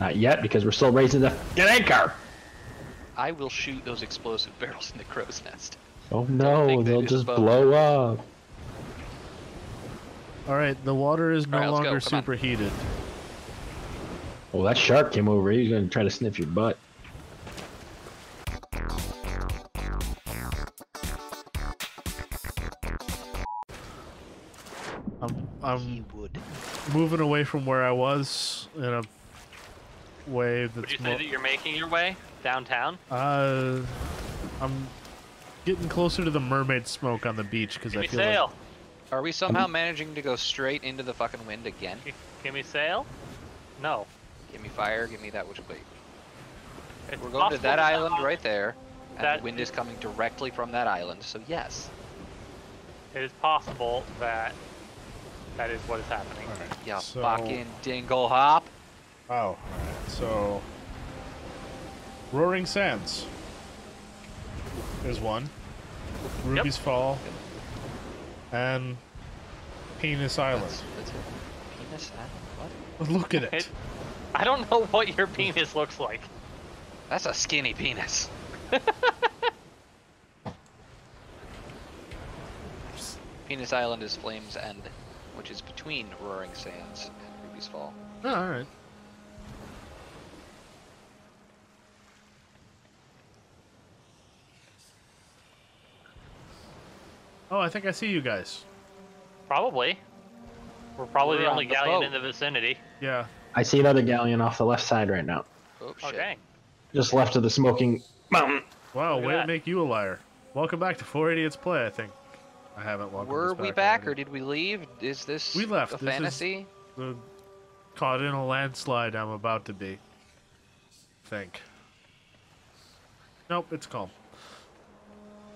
Not yet, because we're still raising the anchor. I will shoot those explosive barrels in the crow's nest. Oh no, they'll just blow up. Alright, the water is no longer superheated. Well, that shark came over. He's going to try to sniff your butt. I'm moving away from where I was in a way that's... Would you say that you're making your way downtown? I'm getting closer to the mermaid smoke on the beach because I feel like... Are we somehow managing to go straight into the fucking wind again? Can we sail? No. Give me fire, give me that which way. We're going to that island right there, and the wind is coming directly from that island, so yes. It is possible that that is what is happening. All right. Yeah, so, fucking dingle hop. Oh, all right. So, Roaring Sands is one. Ruby's Fall. And Penis Island. That's it. Penis Island? What? Look at it. I don't know what your penis looks like. That's a skinny penis. Penis Island is Flame's End, which is between Roaring Sands and Ruby's Fall. Oh, alright. Oh, I think I see you guys. Probably. We're probably the only galleon in the vicinity. Yeah. I see another galleon off the left side right now. Oh, shit. Okay. Just left of the smoking mountain. Wow, way to make you a liar. Welcome back to Four Idiots Play, I think. I haven't welcomed us back. Were we back, or did we leave? Is this we left. A fantasy? Caught in a landslide I'm about to be. I think. Nope, it's calm.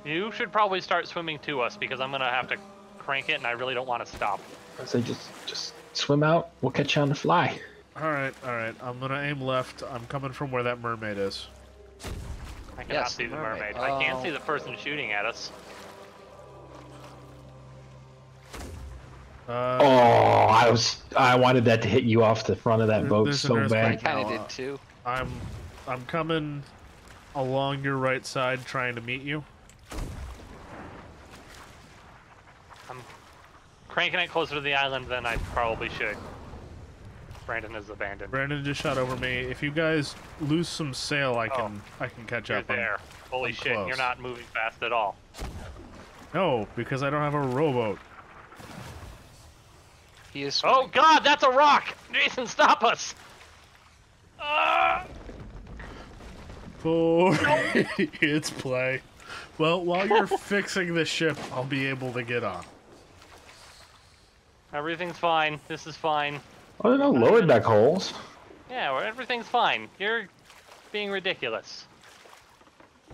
You should probably start swimming to us, because I'm going to have to crank it, and I really don't want to stop. So just swim out. We'll catch you on the fly. All right. I'm going to aim left. I'm coming from where that mermaid is. I cannot see the mermaid. Oh. I can't see the person shooting at us. Oh, I wanted that to hit you off the front of that boat so bad. I kind of did, too. I'm coming along your right side trying to meet you. Cranking it closer to the island than I probably should. Brandon is abandoned. Brandon just shot over me. If you guys lose some sail, I can catch up. There. Holy shit! Close. You're not moving fast at all. No, because I don't have a rowboat. He is. Swimming. Oh God, that's a rock! Jason, stop us! Four It's Play. Well, while you're fixing the ship, I'll be able to get on. Everything's fine. This is fine. Oh, no lower deck holes. Yeah, well, everything's fine. You're being ridiculous.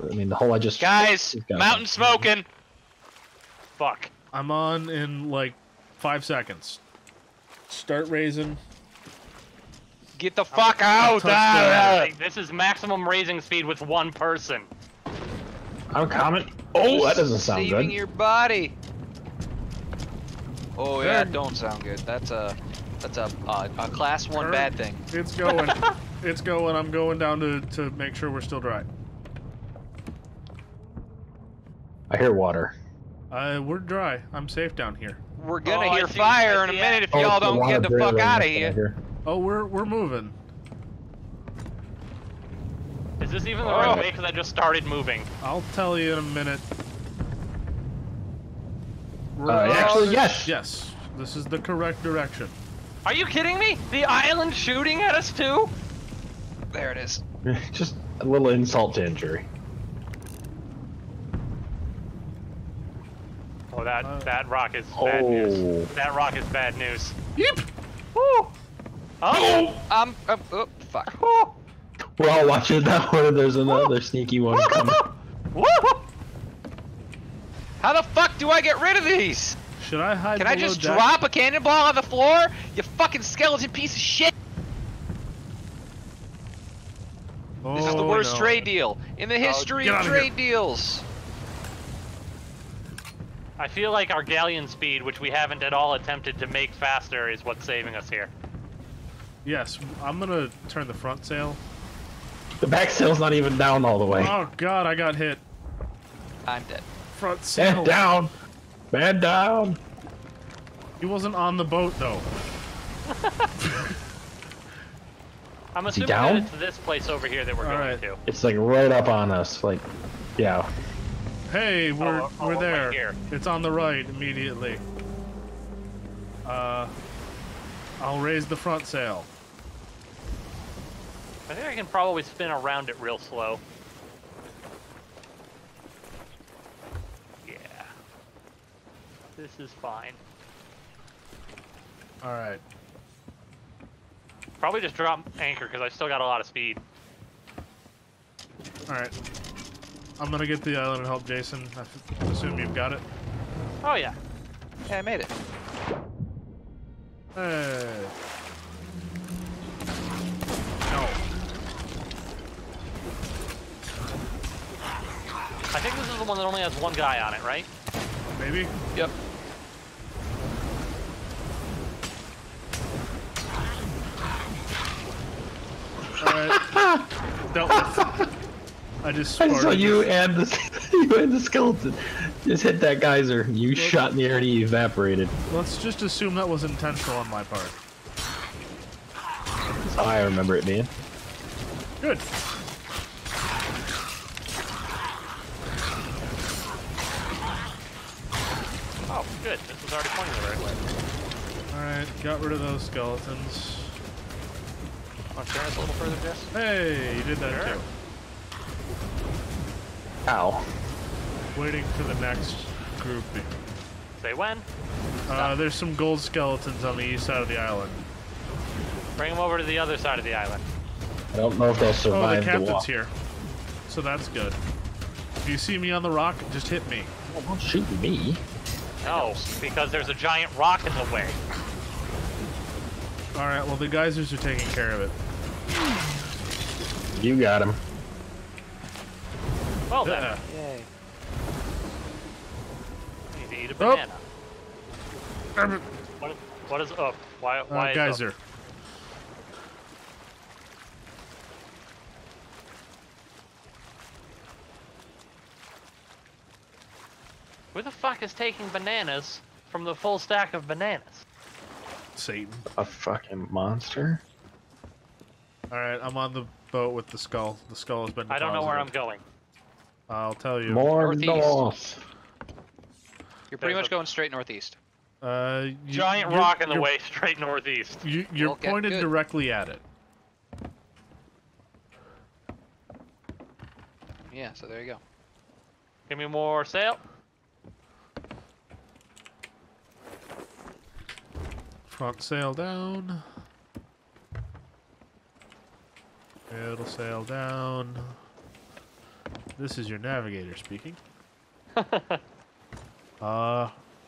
I mean, the hole I just... Guys, mountain smoking! Fuck. I'm on in, like, 5 seconds. Start raising. Get the fuck out! This is maximum raising speed with one person. I'm coming. Oh, that doesn't sound good. Saving your body. Oh yeah, it don't sound good. That's a class one bad thing. It's going. It's going. I'm going down to make sure we're still dry. I hear water. We're dry. I'm safe down here. We're gonna hear fire in a minute if y'all don't get the fuck out of here. Oh, we're moving. Is this even the right way? Because I just started moving. I'll tell you in a minute. Actually, yes. Yes. This is the correct direction. Are you kidding me? The island shooting at us too? There it is. Just a little insult to injury. Oh, that rock is bad news. That rock is bad news. Yep. Woo. Oh. Oh, fuck. Oh. We're all watching that one. There's another sneaky one coming. Woo-hoo. How the fuck do I get rid of these? Should I hide? Can I just drop a cannonball on the floor? You fucking skeleton piece of shit! Oh, this is the worst trade deal in the history of trade deals. I feel like our galleon speed, which we haven't at all attempted to make faster, is what's saving us here. Yes, I'm gonna turn the front sail. The back sail's not even down all the way. Oh god, I got hit. I'm dead. Front sail. Man down! Man down! He wasn't on the boat though. I'm assuming that it's this place over here that we're going to. It's like right up on us, like, yeah. Hey, we're there. Right here. It's on the right immediately. I'll raise the front sail. I think I can probably spin around it real slow. Yeah. This is fine. All right. Probably just drop anchor because I still got a lot of speed. All right. I'm gonna get to the island and help Jason. I assume you've got it. Oh yeah. Yeah, I made it. Hey. No. I think this is the one that only has one guy on it, right? Maybe. Yep. Alright. Dealt with. I just saw you and the skeleton just hit that geyser. You shot in the air and he evaporated. Let's just assume that was intentional on my part. That's how I remember it being. Good. Oh, good. This was already pointing the right way. Alright, got rid of those skeletons. Want to turn us a little further, Jess? Hey, you did that too. Ow. Waiting for the next grouping. Say when? There's some gold skeletons on the east side of the island. Bring them over to the other side of the island. I don't know if they'll survive. Oh, the captain's here. So that's good. If you see me on the rock, just hit me. Well, don't shoot me. No, because there's a giant rock in the way. Alright, well, the geysers are taking care of it. You got him. Well then. Yay. Need to eat a banana. Oh. What is up? Why geyser. Up? Where the fuck is taking bananas from the full stack of bananas? Satan. A fucking monster? Alright, I'm on the boat with the skull. The skull has been deposited. I don't know where I'm going. I'll tell you. More northeast. You're pretty much going straight northeast. Giant rock in the way, straight northeast. You're pointed directly at it. Yeah, so there you go. Give me more sail. Front sail down. It'll sail down. This is your navigator speaking.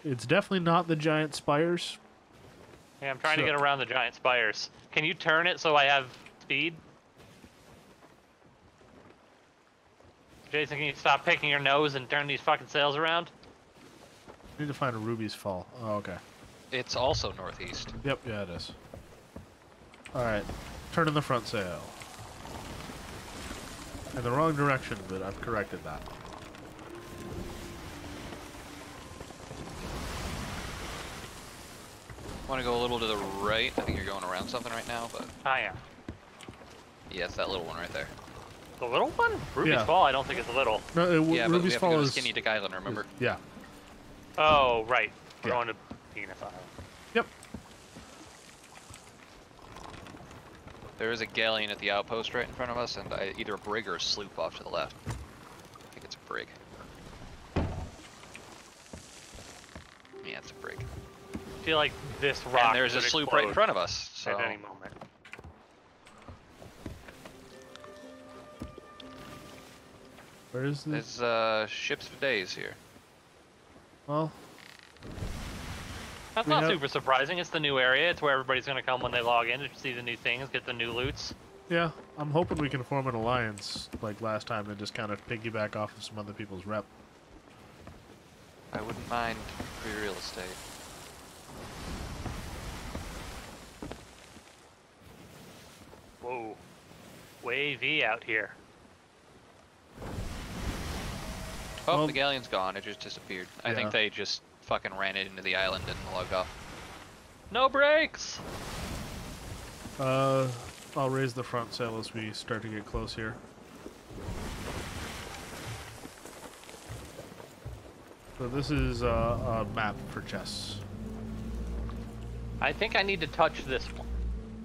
It's definitely not the giant spires. Yeah, I'm trying to get around the giant spires. Can you turn it so I have speed? Jason, can you stop picking your nose and turn these fucking sails around? I need to find a Ruby's Fall. Oh, okay. It's also northeast. Yep, yeah, it is. Alright, turn in the front sail. In the wrong direction, but I've corrected that. Want to go a little to the right? I think you're going around something right now, but... I am. Yeah, it's that little one right there. The little one? Ruby's Fall, I don't think it's little. No, Ruby's we have Fall to go to Skinny Dick Island, remember? Yeah. Oh, right. We're going to Penis Island. Yep. There is a galleon at the outpost right in front of us, and either a brig or a sloop off to the left. I think it's a brig. Yeah, it's a brig. I feel like this rock. And there's a sloop right in front of us. So. At any moment. Where is this? There's ships of days here. Well. That's not super surprising. It's the new area. It's where everybody's going to come when they log in to see the new things, get the new loots. Yeah, I'm hoping we can form an alliance like last time and just kind of piggyback off of some other people's rep. I wouldn't mind free real estate. Whoa. Wavy out here. Oh, well, the galleon's gone. It just disappeared. Yeah. I think they just fucking ran it into the island and logged off. No brakes! I'll raise the front sail as we start to get close here. So this is a map for chess. I think I need to touch this one.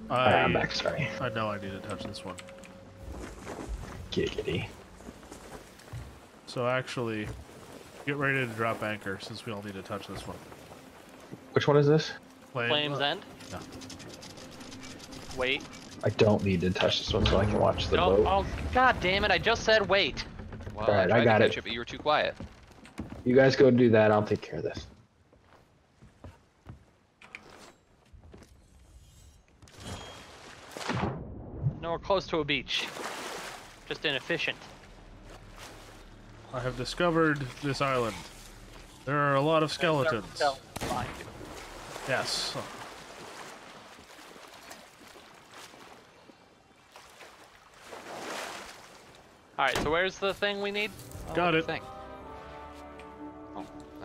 I'm back, sorry. I know I need to touch this one. Giggity. So actually, get ready to drop anchor since we all need to touch this one. Which one is this? Flame's End? No. Wait. I don't need to touch this one so I can watch the boat. Oh, god damn it, I just said wait. Well, all right, I got it. But you were too quiet. You guys go do that, I'll take care of this. No, we're close to a beach. Just inefficient. I have discovered this island. There are a lot of skeletons. Yes. Alright, so where's the thing we need? Oh, got it. That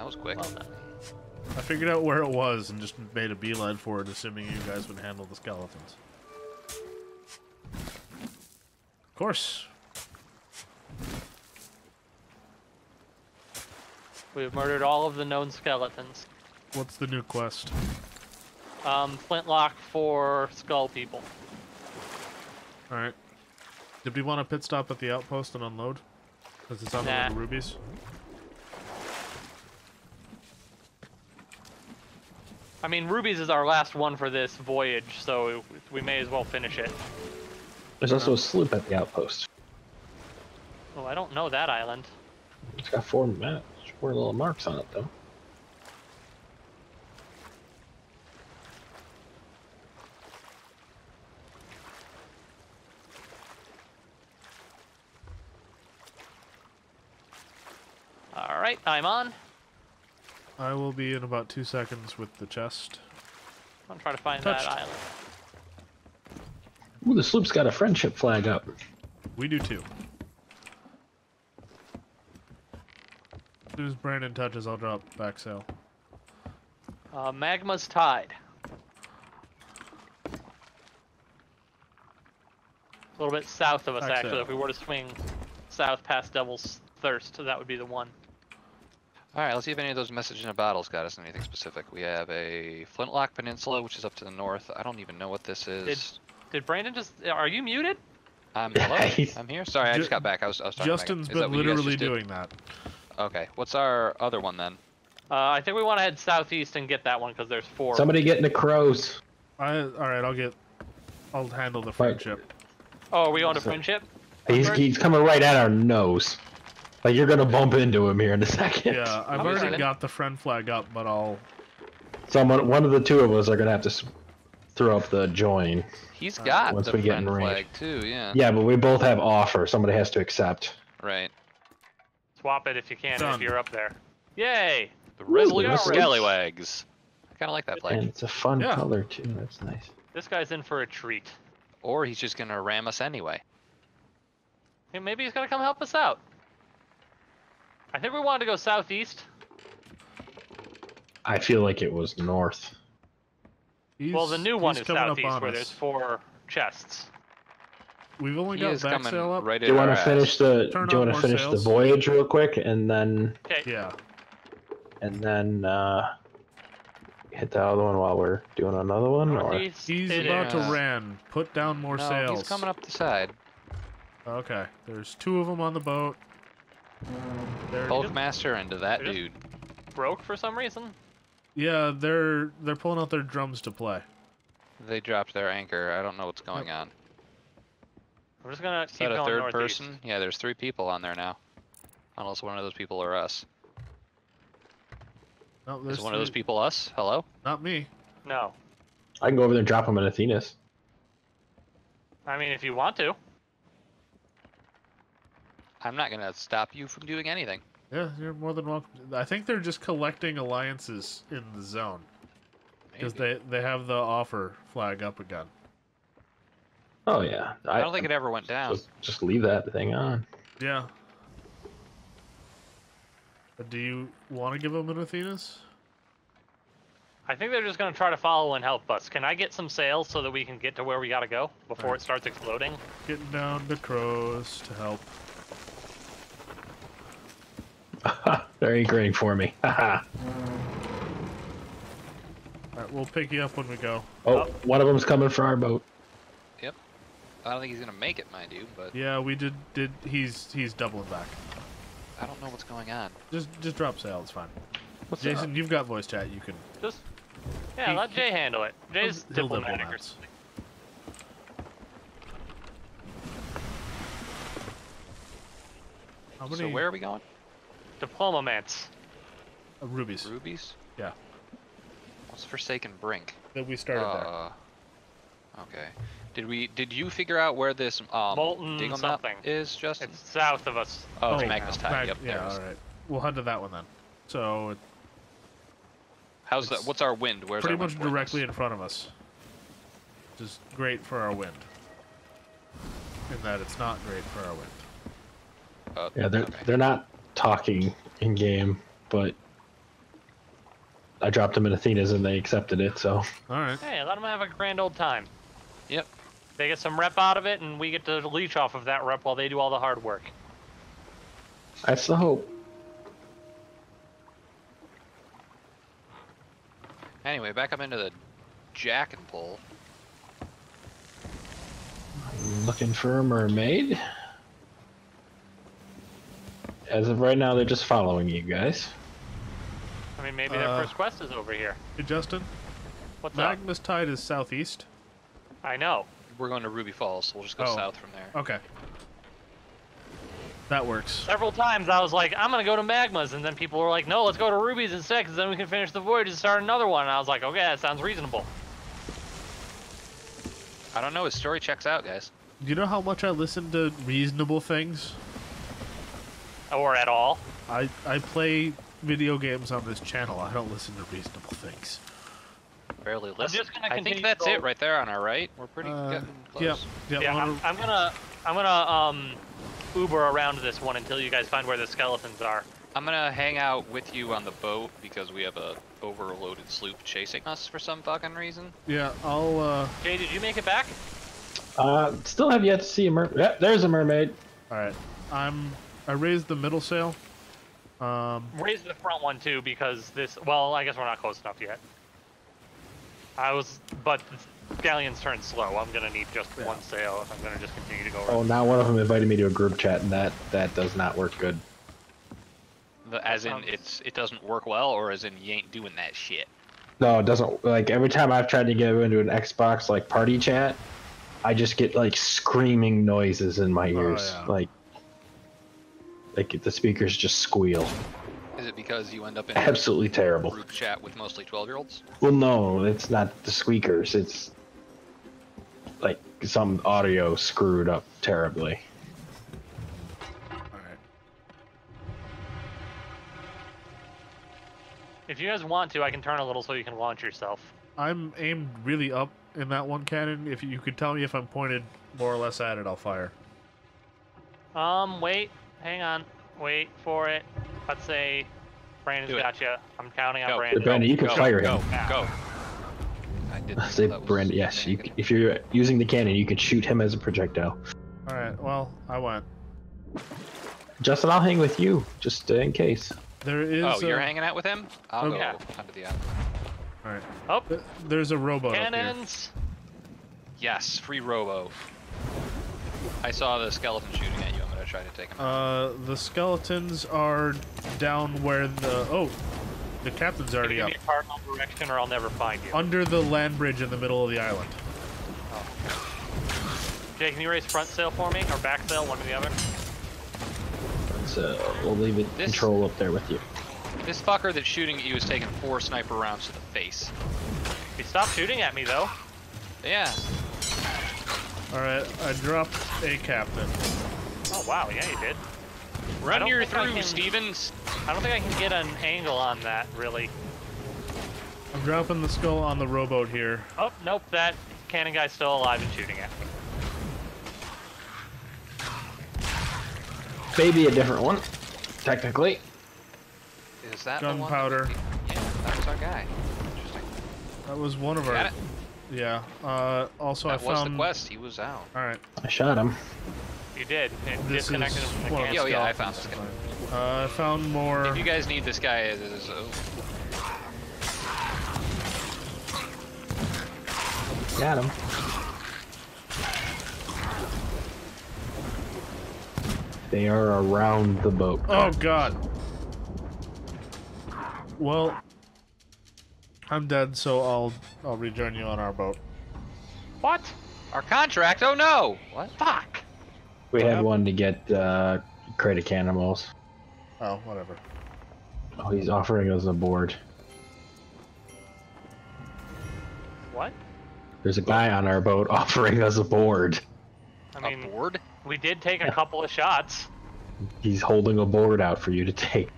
was quick. Well, I figured out where it was and just made a beeline for it, assuming you guys would handle the skeletons. Of course. We've murdered all of the known skeletons. What's the new quest? Flintlock for skull people. Alright. Did we want to pit stop at the outpost and unload? Because it's on the rubies? I mean, Ruby's is our last one for this voyage, so we may as well finish it. There's also a sloop at the outpost. Oh, I don't know that island. It's got four maps, four little marks on it, though. All right, I'm on. I will be in about 2 seconds with the chest. I'm gonna try to find that island. Ooh, the sloop's got a friendship flag up. We do too. As soon as Brandon touches, I'll drop back sail. Magma's Tide. A little bit south of us, actually. If we were to swing south past Devil's Thirst, that would be the one. Alright, let's see if any of those messages in a battle's got us anything specific. We have a Flintlock Peninsula, which is up to the north. I don't even know what this is. Did Brandon just... Are you muted? Hello? I'm here? Sorry, I just got back. I was talking about Justin's been literally doing that. Okay, what's our other one then? I think we want to head southeast and get that one, because there's four. Somebody get in the crows. Alright, I'll handle the friendship. Right. Oh, are we on a friendship? He's coming right at our nose. Like, you're gonna bump into him here in a second. Yeah, I've already got the friend flag up, but I'll... One of the two of us are gonna have to throw up the join. He's got the friend flag, too, yeah. Yeah, but we both have offer. Somebody has to accept. Right. Swap it if you can, if you're up there. Yay! The resolute scallywags. I kinda like that flag. And it's a fun color, too. That's nice. This guy's in for a treat. Or he's just gonna ram us anyway. Hey, maybe he's gonna come help us out. I think we wanted to go southeast. I feel like it was north. Well, the new one is southeast, where there's four chests. We've only got back sail up. Do you want to finish the voyage real quick, and then hit the other one while we're doing another one? Or he's about to ram. Put down more sails. He's coming up the side. Okay, there's two of them on the boat. Hulkmaster into that dude. Broke for some reason. Yeah, they're pulling out their drums to play. They dropped their anchor. I don't know what's going on. We're just gonna keep going northeast. Is that a third person? Yeah, there's three people on there now. Unless one of those people are us. No, is one of those people us? Hello? Not me. No. I can go over there and drop them at Athena's. I mean, if you want to. I'm not gonna stop you from doing anything. Yeah, you're more than welcome. I think they're just collecting alliances in the zone because they have the offer flag up again. Oh yeah. I don't think it ever went down. Just leave that thing on. Yeah. Do you want to give them an Athena's? I think they're just going to try to follow and help us. Can I get some sails so that we can get to where we got to go before it starts exploding? Getting down to Crows to help. They're anchoring for me. Alright, we'll pick you up when we go. Oh, one of them's coming for our boat. Yep. I don't think he's going to make it, mind you, but... Yeah, we did... He's doubling back. I don't know what's going on. Just drop sail, it's fine. What's Jason, you've got voice chat, you can... Just... Yeah, let Jay handle it. Jay's diplomatic or something. How many... So where are we going? Diplomomance. Rubies. Rubies? Yeah. What's Forsaken Brink? That we started there. Okay. Did you figure out where this molten something is, Justin? It's south of us. Oh, it's Magma's Tide. Yep, yeah, alright. We'll head to that one then. So how's that? What's our wind? Where's pretty much directly in front of us. Which is great for our wind. In that it's not great for our wind. Yeah, they're not talking in game, but I dropped them in Athena's and they accepted it, so. Alright. Hey, let them have a grand old time. Yep. They get some rep out of it and we get to leech off of that rep while they do all the hard work. That's the hope. Anyway, back up into the jack and pole. Looking for a mermaid. As of right now, they're just following you guys. I mean, maybe their first quest is over here. Hey, Justin? What's that? Magma's Tide is southeast. I know. We're going to Ruby Falls, so we'll just go south from there. Okay. That works. Several times I was like, I'm going to go to Magma's, and then people were like, no, let's go to Ruby's instead, because then we can finish the voyage and start another one. And I was like, okay, that sounds reasonable. I don't know. His story checks out, guys. You know how much I listen to reasonable things? Or at all. I play video games on this channel. I don't listen to reasonable things. Barely listen. I think that's it right there on our right. We're pretty getting close. Yeah, I'm gonna Uber around this one until you guys find where the skeletons are. I'm gonna hang out with you on the boat because we have a overloaded sloop chasing us for some fucking reason. Yeah, I'll. Jay, did you make it back? Still have yet to see a mermaid. Yeah, there's a mermaid. All right, I raised the middle sail. Raised the front one too because this. Well, I guess we're not close enough yet. But galleon's turned slow. I'm gonna need just one sail if I'm gonna just continue to go. Right. Oh, now one of them invited me to a group chat, and that does not work good. As in, it doesn't work well, or as in you ain't doing that shit. No, it doesn't. Like every time I've tried to get into an Xbox like party chat, I just get like screaming noises in my ears, Like the speakers just squeal. Is it because you end up in absolutely terrible group chat with mostly 12-year-olds? Well, no, it's not the squeakers. It's like some audio screwed up terribly. All right. If you guys want to, I can turn a little so you can launch yourself. I'm aimed really up in that one cannon. If you could tell me if I'm pointed more or less at it, I'll fire. Wait. Hang on, wait for it. Let's say Brandon's got you. I'm counting on Brandon. Brandon, you can fire him. Go. I say Brandon, yes. If you're using the cannon, you can shoot him as a projectile. All right. Well, I went. Justin, I'll hang with you just in case. There is. Oh, you're hanging out with him? I'll go under the island. All right. Oh, there's a rowboat. Cannons. Up here. Yes, free rowboat. I saw the skeleton shooting at you. Try to take them out. The skeletons are down where the captain's already up. Give me a cardinal direction or I'll never find you. Under the land bridge in the middle of the island. Oh. Jay, can you raise front sail for me or back sail, one or the other? We'll leave it control up there with you. This fucker that's shooting at you is taking 4 sniper rounds to the face. He stopped shooting at me though. Yeah. All right, I dropped a captain. Oh, wow, yeah, you did. Run your through, Stevens. I don't think I can get an angle on that, really. I'm dropping the skull on the rowboat here. Oh, nope, that cannon guy's still alive and shooting at me. Maybe a different one, technically. Is that gunpowder? Yeah, that was our guy. Interesting. That was one of our. Got it. Yeah. Also, I found. That was the quest. He was out. All right. I shot him. You did. And disconnected him from the camp. Oh yeah, I found this guy. I found more. If you guys need this guy, it is. Got him. They are around the boat. Oh god. Well, I'm dead, so I'll rejoin you on our boat. What? Our contract? Oh no! What? Fuck. We had one to get crate of cannibals. Oh, whatever. Oh, he's offering us a board. What? There's a guy on our boat offering us a board. I mean, a board? We did take a couple of shots. He's holding a board out for you to take.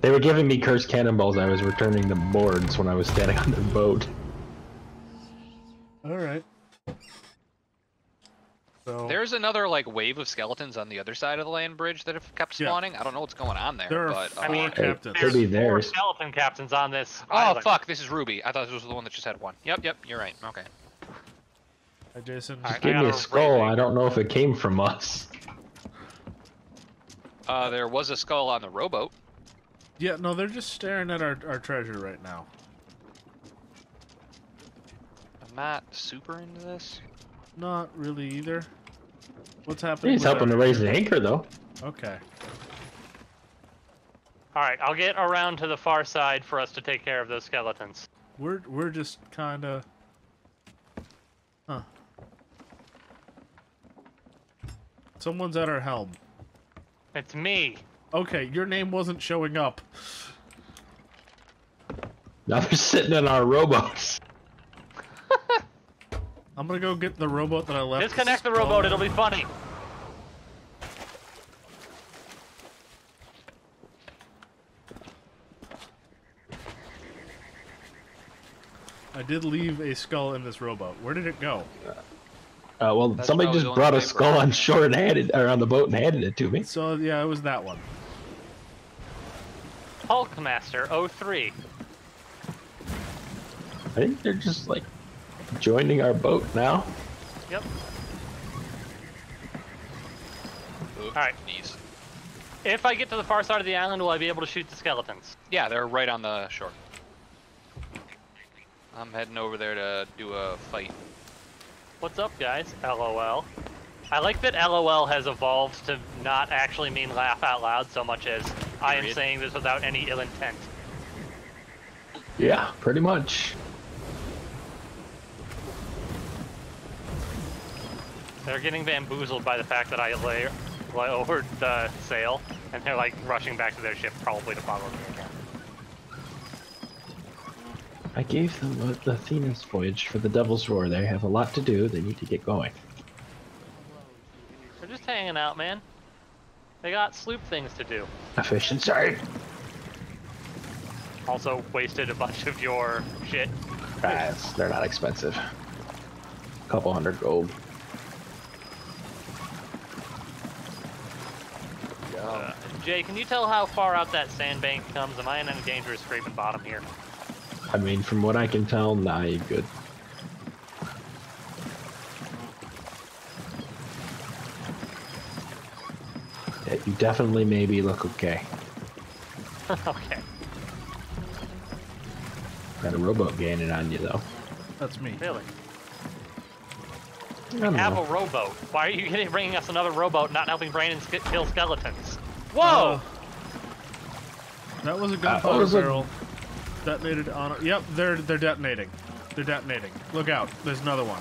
They were giving me cursed cannonballs. I was returning the boards when I was standing on the boat. All right. So there's another like wave of skeletons on the other side of the land bridge that have kept spawning. Yeah. I don't know what's going on there. There are four skeleton captains on this. Oh island. Fuck! This is Ruby. I thought this was the one that just had one. Yep, yep. You're right. Okay. Jason, just gave me a skull. I don't know if it came from us. There was a skull on the rowboat. Yeah, no, they're just staring at our treasure right now. I'm not super into this. Not really either. What's happening? He's helping to raise the anchor, though. Okay. All right, I'll get around to the far side for us to take care of those skeletons. We're just kind of. Huh. Someone's at our helm. It's me. Okay, your name wasn't showing up. Now they're sitting in our rowboats. I'm gonna go get the rowboat that I left. Disconnect the rowboat, it'll be funny. I did leave a skull in this rowboat. Where did it go? Well, that's somebody just brought a skull on shore and handed, or on the boat and handed it to me. So yeah, it was that one. Hulkmaster03. I think they're just like joining our boat now. Yep. All right. If I get to the far side of the island, will I be able to shoot the skeletons? Yeah, they're right on the shore. I'm heading over there to do a fight. What's up, guys? LOL. I like that LOL has evolved to not actually mean laugh out loud so much as I am saying this without any ill intent. Yeah, pretty much. They're getting bamboozled by the fact that I lowered the sail, and they're like rushing back to their ship probably to follow me again. I gave them the Athena's voyage for the Devil's Roar. They have a lot to do. They need to get going. They're just hanging out, man. They got sloop things to do. Efficient, sorry. Also wasted a bunch of your shit. They're not expensive. A couple hundred gold. Jay, can you tell how far out that sandbank comes? Am I in any danger of scraping bottom here? I mean, from what I can tell, nah, you're good. Yeah, you definitely maybe look okay. Okay. Got a rowboat gaining on you, though. That's me. Really? I have a rowboat. Why are you bringing us another rowboat, not helping Brandon kill skeletons? Whoa! That was a gunpowder barrel. Detonated on. Yep, they're detonating. They're detonating. Look out! There's another one.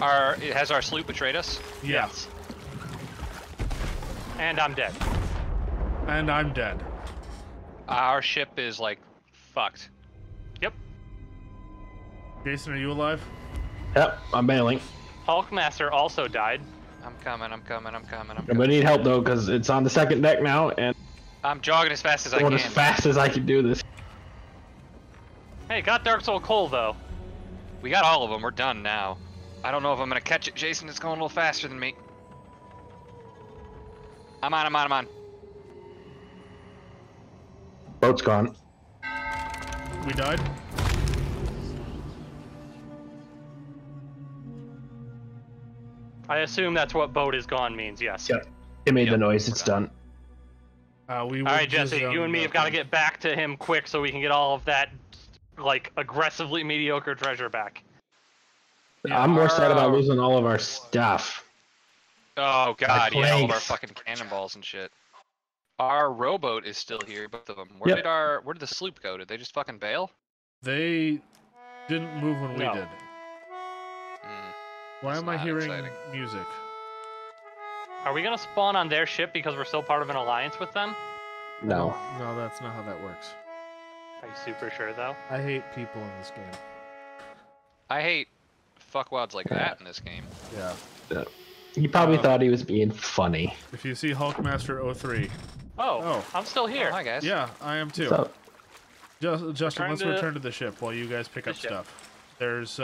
Has our sloop betrayed us? Yes. And I'm dead. And I'm dead. Our ship is like fucked. Yep. Jason, are you alive? Yep, I'm bailing. Hulkmaster also died. I'm coming. I'm coming. I'm coming. I'm gonna need help though, cause it's on the second deck now, and. I'm jogging as fast as I can. As fast as I can do this. Hey, got Dark Soul Coal though. We got all of them. We're done now. I don't know if I'm gonna catch it. Jason, it's going a little faster than me. I'm on. Boat's gone. We died? I assume that's what boat is gone means, yes. Yep. It made the noise, it's done. Alright, Jesse, you and me have got to get back to him quick so we can get all of that, like, aggressively mediocre treasure back. Yeah, I'm more sad about losing all of our stuff. Oh, God, yeah, all of our fucking cannonballs and shit. Our rowboat is still here, both of them. Where did the sloop go? Did they just fucking bail? They didn't move when we did. Why am I hearing music? Are we gonna spawn on their ship because we're still part of an alliance with them? No. No, that's not how that works. Are you super sure, though? I hate people in this game. I hate fuckwads like that in this game. Yeah. He probably thought he was being funny. If you see Hulkmaster03. Oh, I'm still here. Oh, hi, guys. Yeah, I am too. So, Justin, let's return to the ship while you guys pick up stuff. There's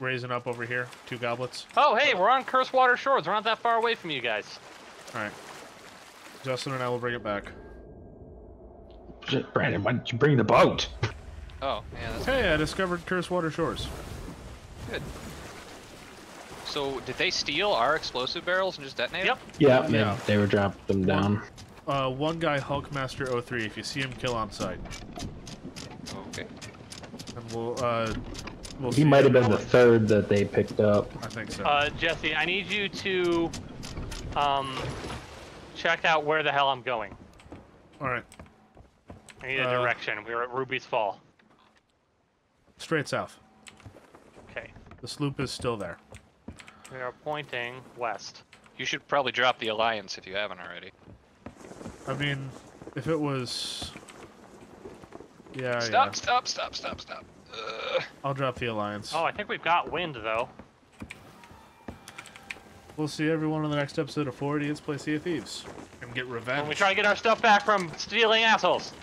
raising up over here, 2 goblets. Oh, hey, we're on Cursewater Shores. We're not that far away from you guys. All right. Justin and I will bring it back. Brandon, why didn't you bring the boat? Oh, yeah. That's hey, I discovered Cursewater Shores. Good. So, did they steal our explosive barrels and just detonate them? Yep. Yeah, they were dropping them down. One guy, Hulkmaster03. If you see him, kill on sight. Okay. And we'll he might have been the third that they picked up. I think so. Jesse, I need you to check out where the hell I'm going. All right. I need a direction. We're at Ruby's Fall. Straight south. Okay. The sloop is still there. We are pointing west. You should probably drop the alliance if you haven't already. I mean, if it was... Yeah, Stop. I'll drop the alliance. Oh, I think we've got wind, though. We'll see everyone on the next episode of Four Idiots Play Sea of Thieves. And get revenge. When we try to get our stuff back from stealing assholes.